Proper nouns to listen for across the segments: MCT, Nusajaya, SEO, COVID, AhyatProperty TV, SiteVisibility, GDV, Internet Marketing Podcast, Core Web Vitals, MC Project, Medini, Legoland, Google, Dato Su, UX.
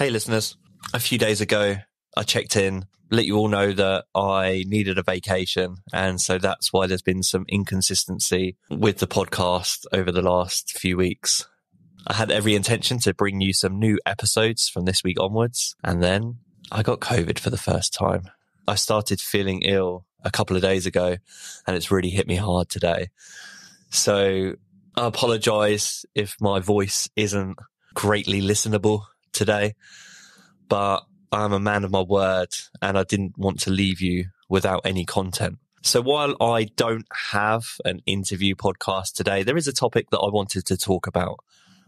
Hey listeners, a few days ago, I checked in, let you all know that I needed a vacation. And so that's why there's been some inconsistency with the podcast over the last few weeks. I had every intention to bring you some new episodes from this week onwards. And then I got COVID for the first time. I started feeling ill a couple of days ago, and it's really hit me hard today. So I apologize if my voice isn't greatly listenable today, but I'm a man of my word and I didn't want to leave you without any content. So while I don't have an interview podcast today, there is a topic that I wanted to talk about,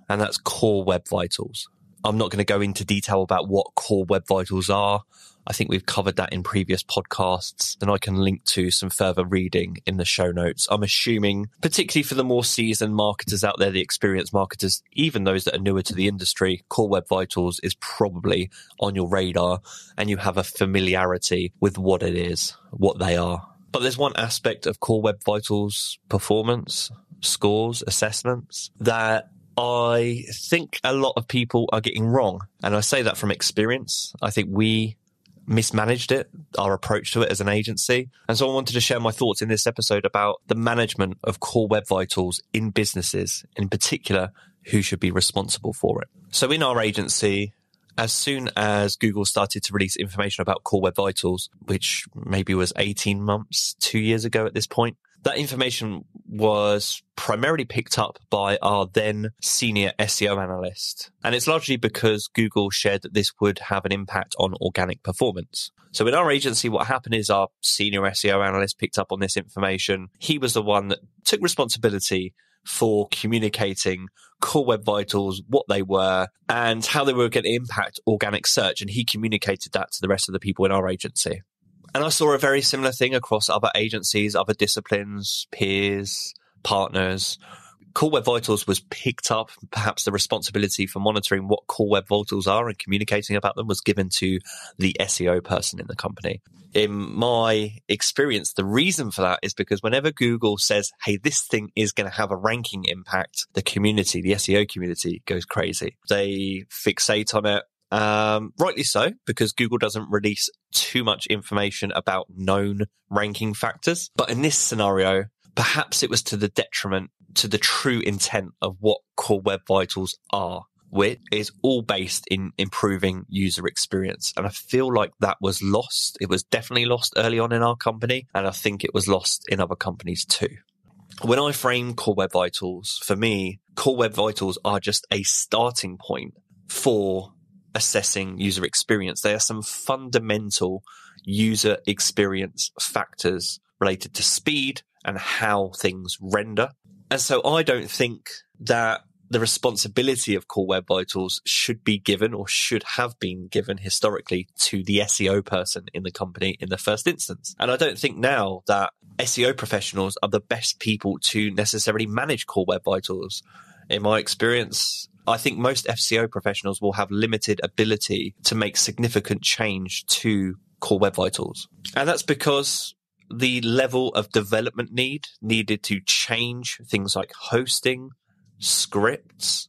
and that's Core Web Vitals. I'm not going to go into detail about what Core Web Vitals are. I think we've covered that in previous podcasts, and I can link to some further reading in the show notes. I'm assuming, particularly for the more seasoned marketers out there, the experienced marketers, even those that are newer to the industry, Core Web Vitals is probably on your radar and you have a familiarity with what it is, what they are. But there's one aspect of Core Web Vitals performance, scores, assessments that I think a lot of people are getting wrong. And I say that from experience. I think we mismanaged it, our approach to it as an agency. And so I wanted to share my thoughts in this episode about the management of Core Web Vitals in businesses, in particular, who should be responsible for it. So in our agency, as soon as Google started to release information about Core Web Vitals, which maybe was 18 months, 2 years ago at this point, that information was primarily picked up by our then senior SEO analyst. And it's largely because Google shared that this would have an impact on organic performance. So in our agency, what happened is our senior SEO analyst picked up on this information. He was the one that took responsibility for communicating Core Web Vitals, what they were, and how they were going to impact organic search. And he communicated that to the rest of the people in our agency. And I saw a very similar thing across other agencies, other disciplines, peers, partners. Core Web Vitals was picked up. Perhaps the responsibility for monitoring what Core Web Vitals are and communicating about them was given to the SEO person in the company. In my experience, the reason for that is because whenever Google says, hey, this thing is going to have a ranking impact, the community, the SEO community goes crazy. They fixate on it. Rightly so, because Google doesn't release too much information about known ranking factors. But in this scenario, perhaps it was to the detriment to the true intent of what Core Web Vitals are, which is all based in improving user experience. And I feel like that was lost. It was definitely lost early on in our company, and I think it was lost in other companies too. When I frame Core Web Vitals, for me, Core Web Vitals are just a starting point for assessing user experience. They are some fundamental user experience factors related to speed and how things render. And so I don't think that the responsibility of Core Web Vitals should be given, or should have been given historically, to the SEO person in the company in the first instance. And I don't think now that SEO professionals are the best people to necessarily manage Core Web Vitals. In my experience, I think most SEO professionals will have limited ability to make significant change to Core Web Vitals. And that's because the level of development needed to change things like hosting, scripts,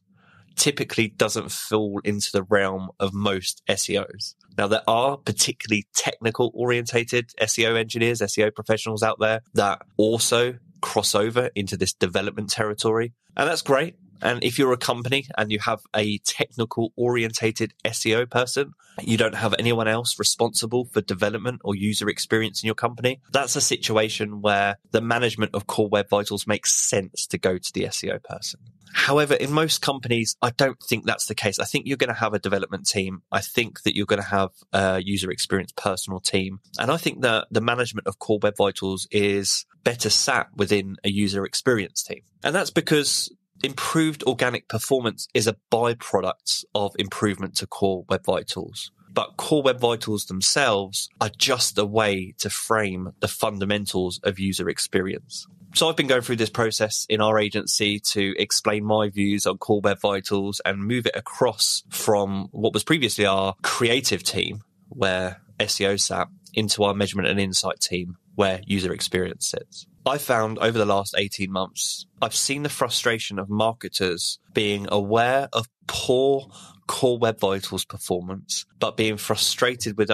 typically doesn't fall into the realm of most SEOs. Now, there are particularly technical-orientated SEO engineers, SEO professionals out there that also cross over into this development territory. And that's great. And if you're a company and you have a technical-orientated SEO person, you don't have anyone else responsible for development or user experience in your company, that's a situation where the management of Core Web Vitals makes sense to go to the SEO person. However, in most companies, I don't think that's the case. I think you're going to have a development team. I think that you're going to have a user experience personal team. And I think that the management of Core Web Vitals is better sat within a user experience team. And that's because improved organic performance is a byproduct of improvement to Core Web Vitals. But Core Web Vitals themselves are just a way to frame the fundamentals of user experience. So I've been going through this process in our agency to explain my views on Core Web Vitals and move it across from what was previously our creative team, where SEO sat, into our measurement and insight team, where user experience sits. I found over the last 18 months, I've seen the frustration of marketers being aware of poor Core Web Vitals performance, but being frustrated with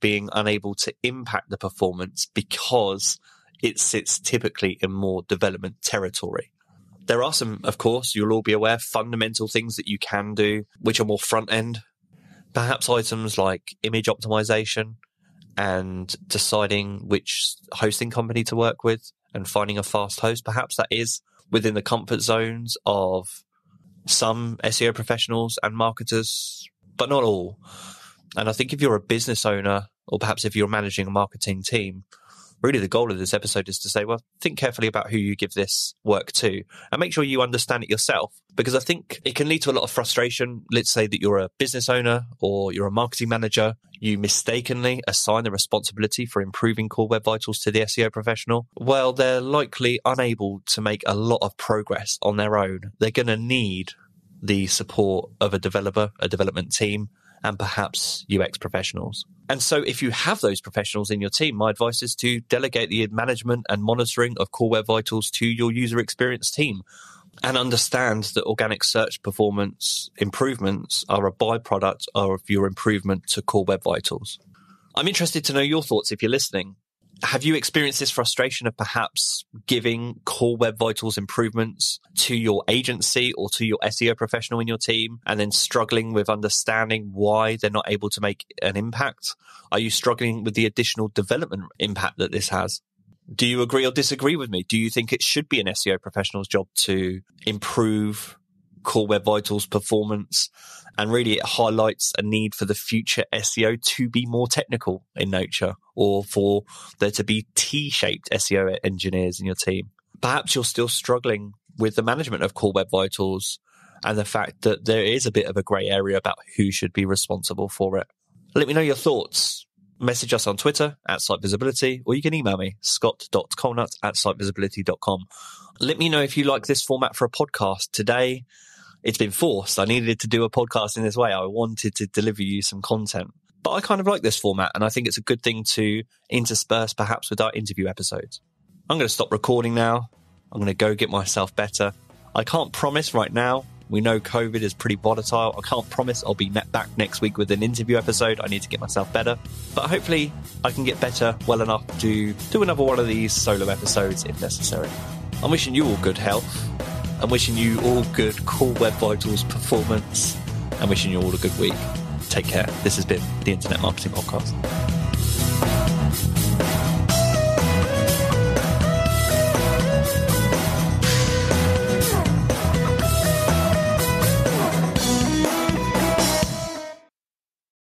being unable to impact the performance because it sits typically in more development territory. There are some, of course, you'll all be aware, fundamental things that you can do, which are more front end. Perhaps items like image optimization and deciding which hosting company to work with and finding a fast host. Perhaps that is within the comfort zones of some SEO professionals and marketers, but not all. And I think if you're a business owner, or perhaps if you're managing a marketing team, really the goal of this episode is to say, well, think carefully about who you give this work to and make sure you understand it yourself, because I think it can lead to a lot of frustration. Let's say that you're a business owner or you're a marketing manager. You mistakenly assign the responsibility for improving Core Web Vitals to the SEO professional. Well, they're likely unable to make a lot of progress on their own. They're going to need the support of a developer, a development team, and perhaps UX professionals. And so if you have those professionals in your team, my advice is to delegate the management and monitoring of Core Web Vitals to your user experience team and understand that organic search performance improvements are a byproduct of your improvement to Core Web Vitals. I'm interested to know your thoughts if you're listening. Have you experienced this frustration of perhaps giving Core Web Vitals improvements to your agency or to your SEO professional in your team and then struggling with understanding why they're not able to make an impact? Are you struggling with the additional development impact that this has? Do you agree or disagree with me? Do you think it should be an SEO professional's job to improve Core Web Vitals performance? And really it highlights a need for the future SEO to be more technical in nature, or for there to be T-shaped SEO engineers in your team. Perhaps you're still struggling with the management of Core Web Vitals and the fact that there is a bit of a grey area about who should be responsible for it. Let me know your thoughts. Message us on Twitter @SiteVisibility, or you can email me, scott.colenutt@sitevisibility.com. Let me know if you like this format for a podcast. Today, it's been forced. I needed to do a podcast in this way. I wanted to deliver you some content. But I kind of like this format, and I think it's a good thing to intersperse perhaps with our interview episodes. I'm going to stop recording now. I'm going to go get myself better. I can't promise right now. We know COVID is pretty volatile. I can't promise I'll be back next week with an interview episode. I need to get myself better. But hopefully I can get better well enough to do another one of these solo episodes if necessary. I'm wishing you all good health. I'm wishing you all good Core Web Vitals performance. I'm wishing you all a good week. Take care. This has been the Internet Marketing Podcast.